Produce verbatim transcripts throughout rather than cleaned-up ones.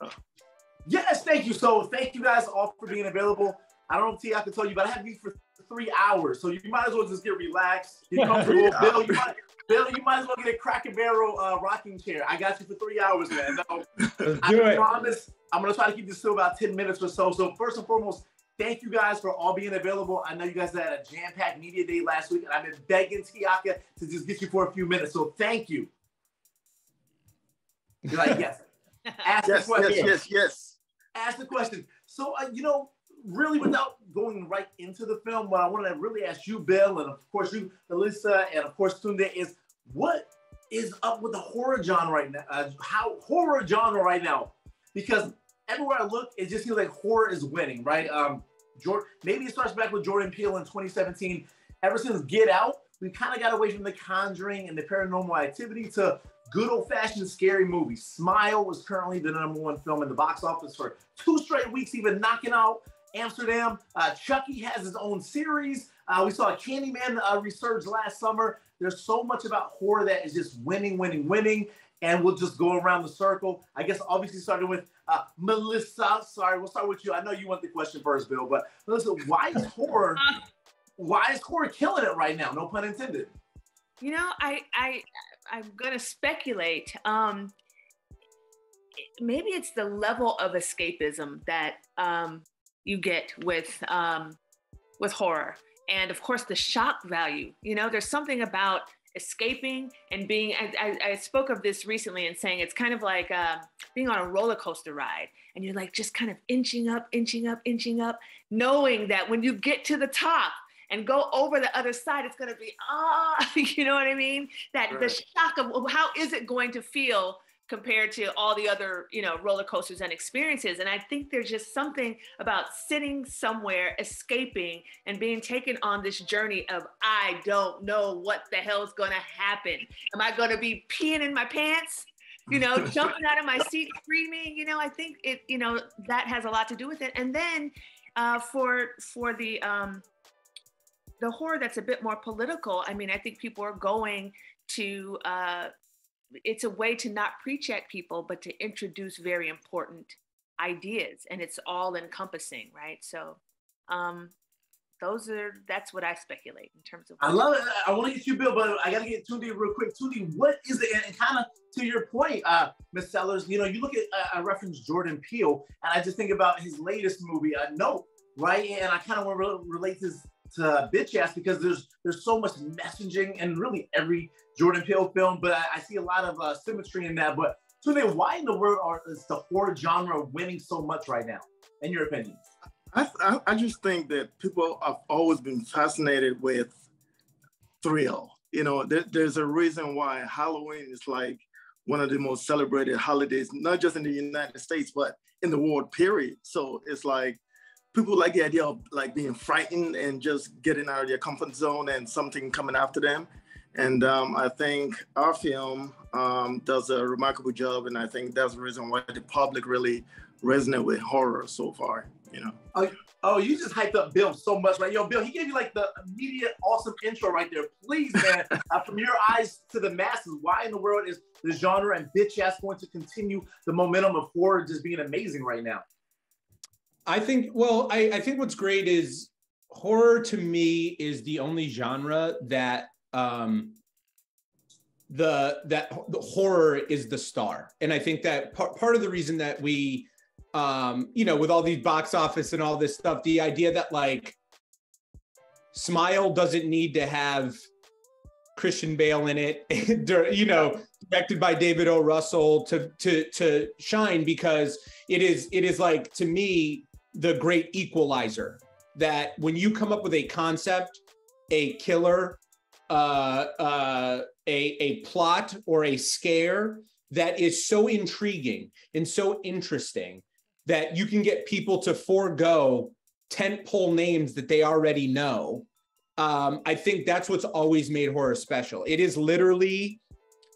Oh. Yes, thank you. So thank you guys all for being available. I don't know if T I can tell you, but I had you for three hours. So you might as well just get relaxed, get comfortable. Bill, you might, Bill, you might as well get a Cracker Barrel uh, rocking chair. I got you for three hours, man. So I do it. Promise I'm going to try to keep this to about ten minutes or so. So first and foremost, thank you guys for all being available. I know you guys had a jam-packed media day last week, and I've been begging Tiaka to just get you for a few minutes. So thank you. You're like, yes. Ask yes, the question. Yes, yes, yes. Ask the question. So, uh, you know, really without going right into the film, what I want to really ask you, Bill, and of course you, Alyssa, and of course Tunde, is what is up with the horror genre right now? Uh, how horror genre right now? Because everywhere I look, it just seems like horror is winning, right? Um, Jordan, maybe it starts back with Jordan Peele in twenty seventeen. Ever since Get Out, we kind of got away from The Conjuring and the Paranormal Activity to good old-fashioned scary movies. Smile was currently the number one film in the box office for two straight weeks, even knocking out Amsterdam. Uh, Chucky has his own series. Uh, we saw Candyman uh, resurge last summer. There's so much about horror that is just winning, winning, winning, and we'll just go around the circle. I guess obviously starting with uh, Melissa. Sorry, we'll start with you. I know you want the question first, Bill, but Melissa, why is horror, why is horror killing it right now? No pun intended. You know, I, I, I'm gonna speculate. Um, maybe it's the level of escapism that um, you get with um, with horror, and of course the shock value. You know, there's something about escaping and being. I, I, I spoke of this recently and saying it's kind of like uh, being on a roller coaster ride, and you're like just kind of inching up, inching up, inching up, knowing that when you get to the top and go over the other side, it's gonna be, ah, uh, you know what I mean? That right. The shock of how is it going to feel compared to all the other, you know, roller coasters and experiences. And I think there's just something about sitting somewhere, escaping and being taken on this journey of, I don't know what the hell's gonna happen. Am I gonna be peeing in my pants? You know, jumping out of my seat, screaming, you know, I think it, you know, that has a lot to do with it. And then uh, for, for the, um, the horror that's a bit more political. I mean, I think people are going to, uh, it's a way to not preach at people, but to introduce very important ideas, and it's all encompassing, right? So um, those are, that's what I speculate in terms of. I love it. I want to get you, Bill, but I got to get Tundi real quick. Tundi, what is it? And kind of to your point, uh, Miz Sellers, you know, you look at, uh, I referenced Jordan Peele, and I just think about his latest movie, uh, Nope, right? And I kind of want to relate this to Bitch Ass, because there's there's so much messaging in really every Jordan Peele film, but I, I see a lot of uh, symmetry in that. But today, why in the world are, is the horror genre winning so much right now, in your opinion? I, I, I just think that people have always been fascinated with thrill. You know, there, there's a reason why Halloween is like one of the most celebrated holidays, not just in the United States, but in the world, period. So it's like, people like the idea of like being frightened and just getting out of your comfort zone and something coming after them. And um, I think our film um, does a remarkable job. And I think that's the reason why the public really resonate with horror so far, you know. Oh, oh, you just hyped up Bill so much, right? Yo, Bill, he gave you like the immediate awesome intro right there. Please, man, uh, from your eyes to the masses, why in the world is the genre and Bitch Ass going to continue the momentum of horror just being amazing right now? I think, well, I, I think what's great is horror to me is the only genre that um, the that the horror is the star. And I think that par part of the reason that we, um, you know, with all these box office and all this stuff, the idea that like Smile doesn't need to have Christian Bale in it, you know, directed by David O. Russell to, to, to shine, because it is, it is like, to me, the great equalizer, that when you come up with a concept, a killer, uh, uh, a, a plot or a scare that is so intriguing and so interesting that you can get people to forego tentpole names that they already know. Um, I think that's what's always made horror special. It is literally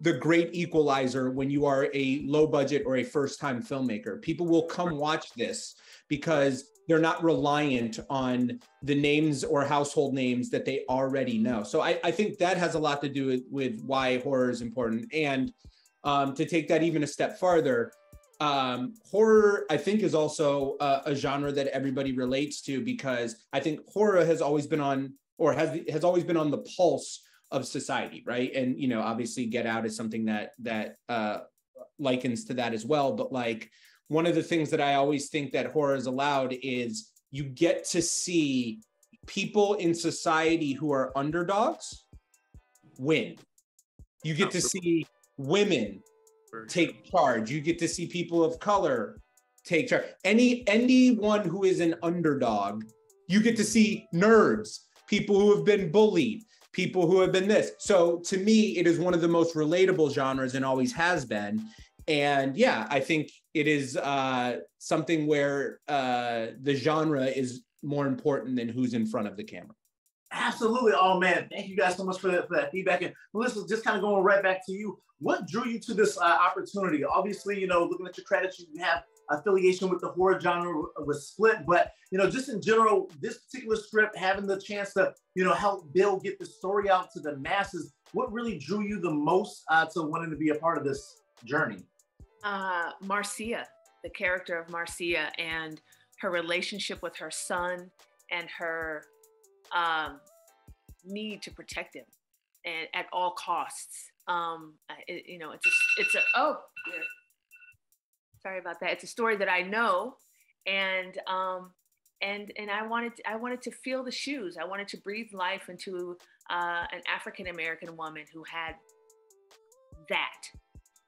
the great equalizer when you are a low budget or a first time filmmaker. People will come watch this because they're not reliant on the names or household names that they already know. So I, I think that has a lot to do with, with why horror is important. And um, to take that even a step farther, Um, horror, I think, is also a, a genre that everybody relates to, because I think horror has always been on, or has has always been on the pulse of society, right? And, you know, obviously Get Out is something that that uh, likens to that as well. But like, one of the things that I always think that horror is allowed is you get to see people in society who are underdogs win. You get to see women take charge. You get to see people of color take charge. Any anyone who is an underdog, you get to see nerds, people who have been bullied, people who have been this. So to me, it is one of the most relatable genres and always has been. And yeah, I think it is uh, something where uh, the genre is more important than who's in front of the camera. Absolutely. Oh, man. Thank you guys so much for that, for that feedback. And Melissa, just kind of going right back to you. What drew you to this uh, opportunity? Obviously, you know, looking at your credits, you have affiliation with the horror genre with Split, but, you know, just in general, this particular script, having the chance to, you know, help Bill get the story out to the masses, what really drew you the most uh, to wanting to be a part of this journey? Uh, Marcia, the character of Marcia, and her relationship with her son, and her um, need to protect him and at all costs. Um, it, you know, it's a, it's a, oh, yeah. Sorry about that. It's a story that I know. And, um, and, and I wanted, to, I wanted to feel the shoes. I wanted to breathe life into uh, an African-American woman who had that.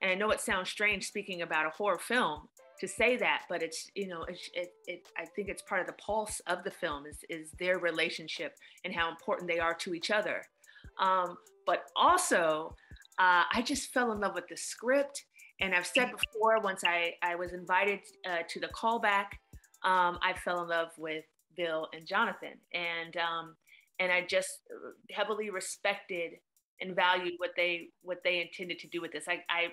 And I know it sounds strange speaking about a horror film to say that, but it's, you know, it's, it, it, I think it's part of the pulse of the film is, is their relationship and how important they are to each other. Um, but also, uh, I just fell in love with the script. And I've said before, once I, I was invited uh, to the callback, um, I fell in love with Bill and Jonathan. And, um, and I just heavily respected and valued what they, what they intended to do with this. I, I,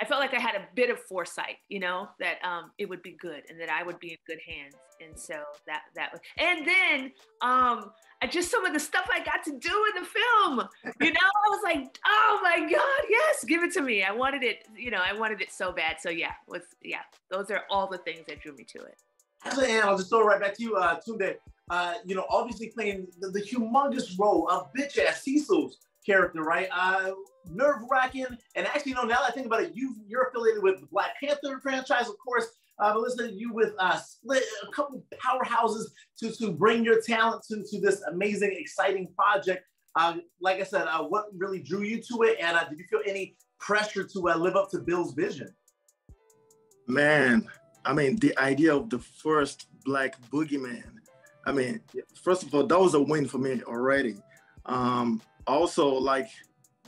I felt like I had a bit of foresight, you know, that um, it would be good and that I would be in good hands. And so that, that was, and then um, I just, some of the stuff I got to do in the film, you know, I was like, oh my God, yes, give it to me. I wanted it, you know, I wanted it so bad. So yeah, was, yeah, those are all the things that drew me to it. And I'll just throw it right back to you, uh, Tunde. Uh, you know, obviously playing the, the humongous role of bitch ass Cecil's character, right? Uh, nerve-wracking. And actually, you know, now that I think about it, you, you're affiliated with the Black Panther franchise, of course. Uh, Melissa, you with uh, Split, a couple powerhouses to, to bring your talent to, to this amazing, exciting project. Uh, like I said, uh, what really drew you to it? And uh, did you feel any pressure to uh, live up to Bill's vision? Man, I mean, the idea of the first Black boogeyman, I mean, first of all, that was a win for me already. Um, also, like,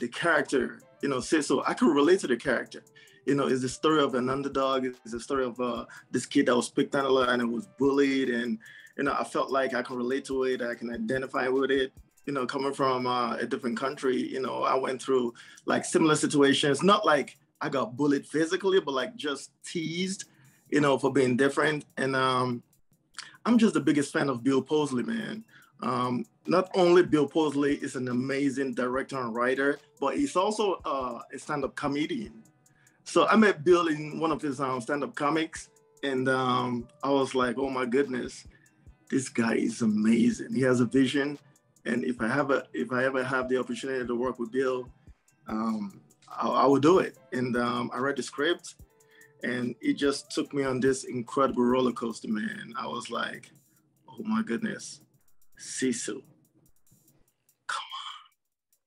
the character, you know, Cecil, I could relate to the character. You know, it's the story of an underdog. It's the story of uh, this kid that was picked on a lot and it was bullied. And, you know, I felt like I can relate to it. I can identify with it. You know, coming from uh, a different country, you know, I went through like similar situations. Not like I got bullied physically, but like just teased, you know, for being different. And um, I'm just the biggest fan of Bill Posley, man. Um, not only Bill Posley is an amazing director and writer, but he's also uh, a stand-up comedian. So I met Bill in one of his um, stand-up comics, and um, I was like, oh my goodness, this guy is amazing. He has a vision, and if I have a, if I ever have the opportunity to work with Bill, um, I, I will do it. And um, I read the script, and it just took me on this incredible roller coaster, man. I was like, oh my goodness. Cecil, come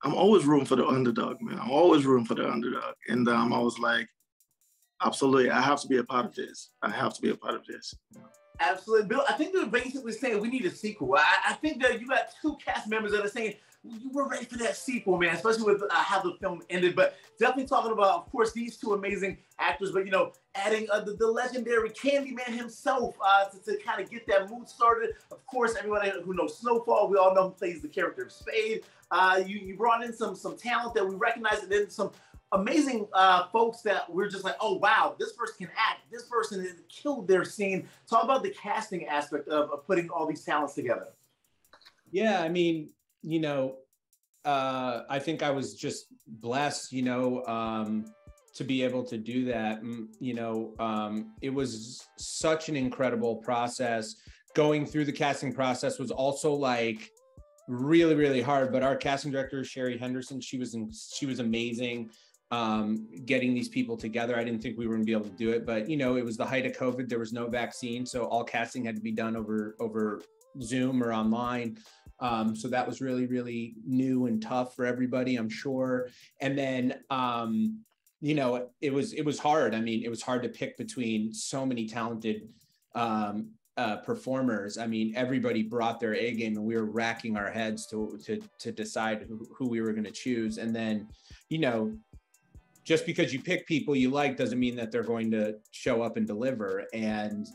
on. I'm always rooting for the underdog, man. I'm always rooting for the underdog. And um, I was like, absolutely, I have to be a part of this. I have to be a part of this. Absolutely. Bill, I think they're basically saying we need a sequel. I, I think that you got two cast members that are saying, you were ready for that sequel, man, especially with uh, how the film ended. But definitely talking about, of course, these two amazing actors, but, you know, adding uh, the, the legendary Candyman himself uh, to, to kind of get that mood started. Of course, everyone who knows Snowfall, we all know who plays the character of Spade. Uh, you, you brought in some, some talent that we recognize, and then some amazing uh, folks that we're just like, oh, wow, this person can act. This person has killed their scene. Talk about the casting aspect of, of putting all these talents together. Yeah, I mean, you know, uh, I think I was just blessed, you know, um, to be able to do that. You know, um, it was such an incredible process. Going through the casting process was also like really, really hard. But our casting director, Sherry Henderson, she was in, she was amazing. Um, getting these people together. I didn't think we were going to be able to do it, but you know, it was the height of COVID. There was no vaccine, so all casting had to be done over over Zoom or online. Um, so that was really, really new and tough for everybody, I'm sure. And then, um, you know, it was it was hard. I mean, it was hard to pick between so many talented um, uh, performers. I mean, everybody brought their A game, and we were racking our heads to to to decide who, who we were going to choose. And then, you know. Just because you pick people you like doesn't mean that they're going to show up and deliver. And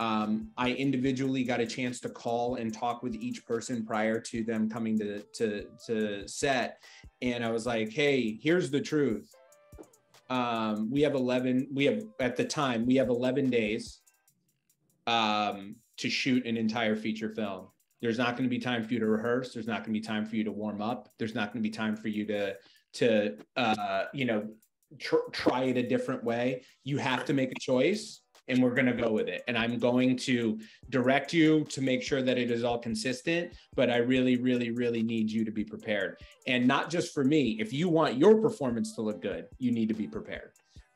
um, I individually got a chance to call and talk with each person prior to them coming to, to, to set. And I was like, hey, here's the truth. Um, we have eleven, we have, at the time, we have eleven days um, to shoot an entire feature film. There's not gonna be time for you to rehearse. There's not gonna be time for you to warm up. There's not gonna be time for you to, to uh, you know, tr try it a different way. You have to make a choice, and we're gonna go with it. And I'm going to direct you to make sure that it is all consistent, but I really, really, really need you to be prepared. And not just for me, if you want your performance to look good, you need to be prepared.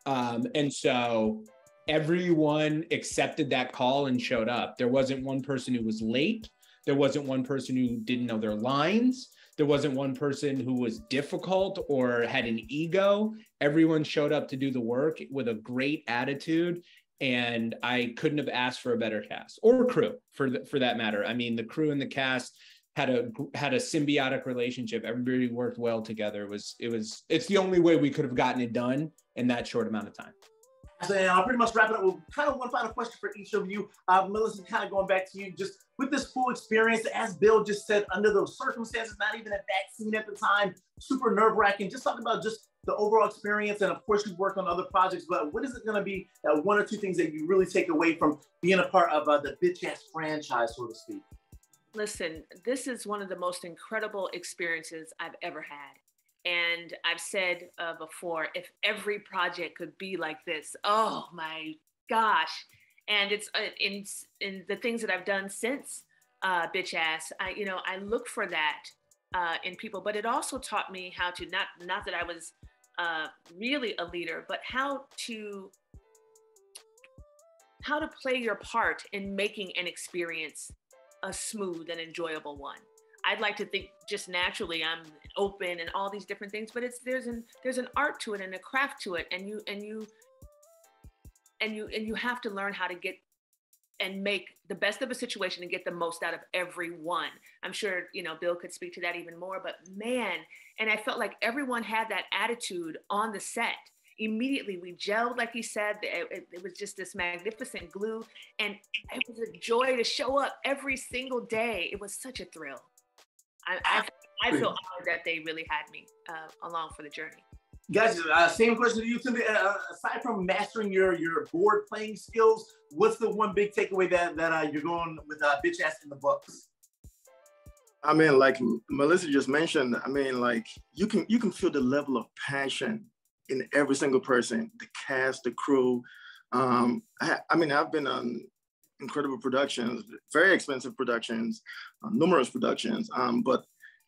Um, and so everyone accepted that call and showed up. There wasn't one person who was late. There wasn't one person who didn't know their lines. There wasn't one person who was difficult or had an ego. Everyone showed up to do the work with a great attitude, and I couldn't have asked for a better cast or crew, for the, for that matter. I mean, the crew and the cast had a had a symbiotic relationship. Everybody worked well together. It was it was it's the only way we could have gotten it done in that short amount of time. So I'll pretty much wrap it up with kind of one final question for each of you. Uh, Melissa, kind of going back to you, just with this full experience, as Bill just said, under those circumstances, not even a vaccine at the time, super nerve-wracking. Just talk about just the overall experience, and of course you've worked on other projects, but what is it going to be that one or two things that you really take away from being a part of uh, the Bitch Ass franchise, so to speak? Listen, this is one of the most incredible experiences I've ever had. And I've said uh, before, if every project could be like this, oh my gosh. And it's uh, in, in the things that I've done since uh, Bitch Ass, I, you know, I look for that uh, in people, but it also taught me how to, not, not that I was uh, really a leader, but how to, how to play your part in making an experience a smooth and enjoyable one. I'd like to think just naturally I'm open and all these different things, but it's there's an there's an art to it and a craft to it, and you and you and you and you have to learn how to get and make the best of a situation and get the most out of everyone. I'm sure, you know, Bill could speak to that even more, but man, and I felt like everyone had that attitude on the set. Immediately we gelled, like he said, it, it, it was just this magnificent glue, and it was a joy to show up every single day. It was such a thrill. I, I, I feel honored that they really had me uh, along for the journey. Guys, uh, same question to you, Cindy. Uh, aside from mastering your, your board playing skills, what's the one big takeaway that, that uh, you're going with uh, Bitch Ass in the books? I mean, like Melissa just mentioned, I mean, like you can, you can feel the level of passion in every single person, the cast, the crew. Um, I, I mean, I've been on incredible productions, very expensive productions, uh, numerous productions, um, but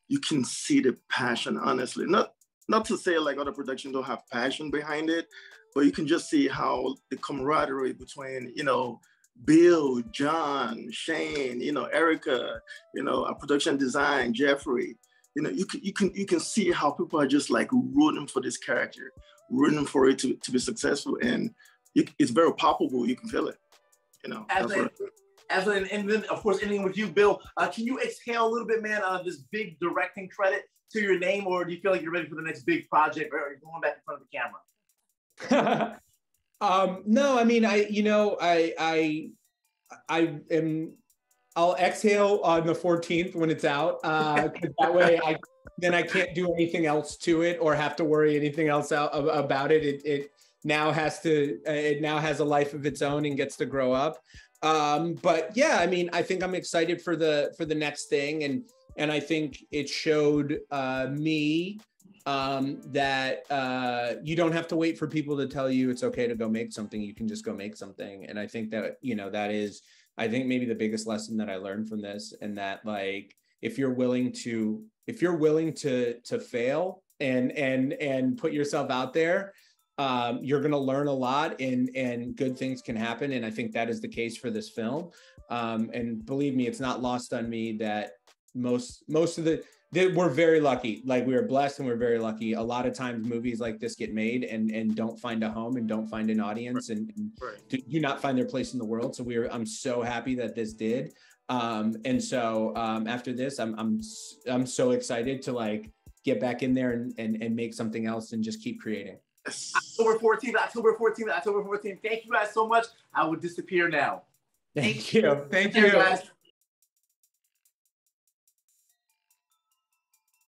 you can see the passion, honestly. Not, not to say like other productions don't have passion behind it, but you can just see how the camaraderie between, you know, Bill, John, Shane, you know, Erica, you know, our production design, Jeffrey, you know, you can, you can, you can see how people are just like rooting for this character, rooting for it to, to be successful. And you, it's very palpable, you can feel it. You know, as a, as a, and then of course ending with you, Bill, uh, can you exhale a little bit, man, on uh, this big directing credit to your name, or do you feel like you're ready for the next big project, or are you going back in front of the camera? um, no, I mean, I, you know, I, I, I am, I'll exhale on the fourteenth when it's out, uh, 'cause that way I, then I can't do anything else to it or have to worry anything else out about it. It, it, now has to, uh, it now has a life of its own and gets to grow up. Um, but yeah, I mean, I think I'm excited for the, for the next thing. And, and I think it showed uh, me um, that uh, you don't have to wait for people to tell you it's okay to go make something. You can just go make something. And I think that, you know, that is, I think maybe the biggest lesson that I learned from this, and that like, if you're willing to, if you're willing to, to fail and, and, and put yourself out there, um, you're going to learn a lot, and, and good things can happen. And I think that is the case for this film. Um, and believe me, it's not lost on me that most, most of the, they, we're very lucky. Like, we were blessed and we're very lucky. A lot of times movies like this get made and, and don't find a home and don't find an audience, right. and, and right. do, do not find their place in the world. So we were, I'm so happy that this did. Um, and so, um, after this, I'm, I'm, I'm so excited to like get back in there and, and, and make something else and just keep creating. October fourteenth, October fourteenth, October fourteenth. Thank you guys so much. I will disappear now. Thank you. Thank you. Thank you guys.